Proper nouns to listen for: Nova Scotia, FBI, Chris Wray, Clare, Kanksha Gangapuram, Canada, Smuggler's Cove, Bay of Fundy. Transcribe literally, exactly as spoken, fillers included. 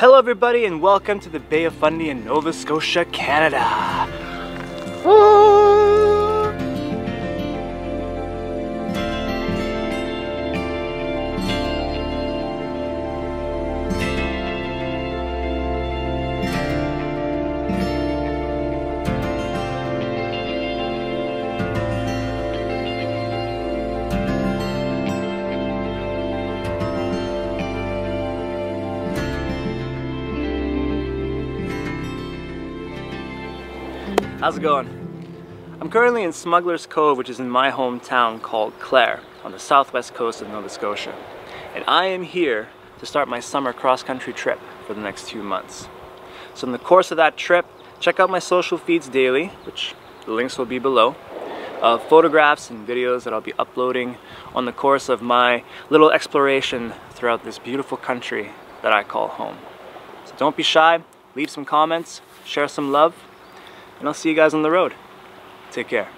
Hello everybody and welcome to the Bay of Fundy in Nova Scotia, Canada. Woo! How's it going? I'm currently in Smuggler's Cove, which is in my hometown called Clare, on the southwest coast of Nova Scotia. And I am here to start my summer cross-country trip for the next few months. So in the course of that trip, check out my social feeds daily, which the links will be below, of photographs and videos that I'll be uploading on the course of my little exploration throughout this beautiful country that I call home. So don't be shy, leave some comments, share some love, and I'll see you guys on the road. Take care.